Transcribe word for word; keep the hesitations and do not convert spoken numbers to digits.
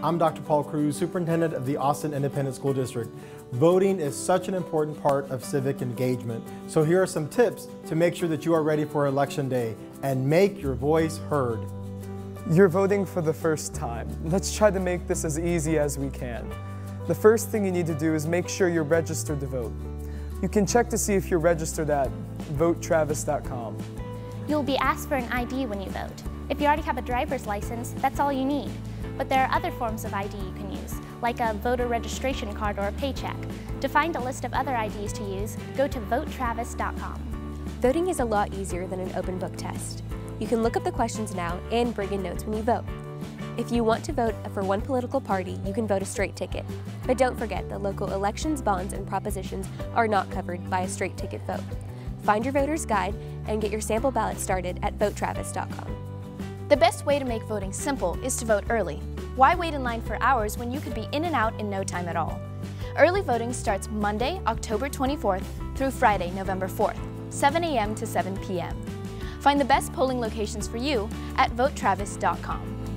I'm Doctor Paul Cruz, Superintendent of the Austin Independent School District. Voting is such an important part of civic engagement, so here are some tips to make sure that you are ready for Election Day and make your voice heard. You're voting for the first time. Let's try to make this as easy as we can. The first thing you need to do is make sure you're registered to vote. You can check to see if you're registered at vote travis dot com. You'll be asked for an I D when you vote. If you already have a driver's license, that's all you need. But there are other forms of I D you can use, like a voter registration card or a paycheck. To find a list of other I Ds to use, go to vote travis dot com. Voting is a lot easier than an open book test. You can look up the questions now and bring in notes when you vote. If you want to vote for one political party, you can vote a straight ticket. But don't forget that local elections, bonds, and propositions are not covered by a straight ticket vote. Find your voter's guide and get your sample ballot started at vote travis dot com. The best way to make voting simple is to vote early. Why wait in line for hours when you could be in and out in no time at all? Early voting starts Monday, October twenty-fourth through Friday, November fourth, seven A M to seven P M Find the best polling locations for you at vote travis dot com.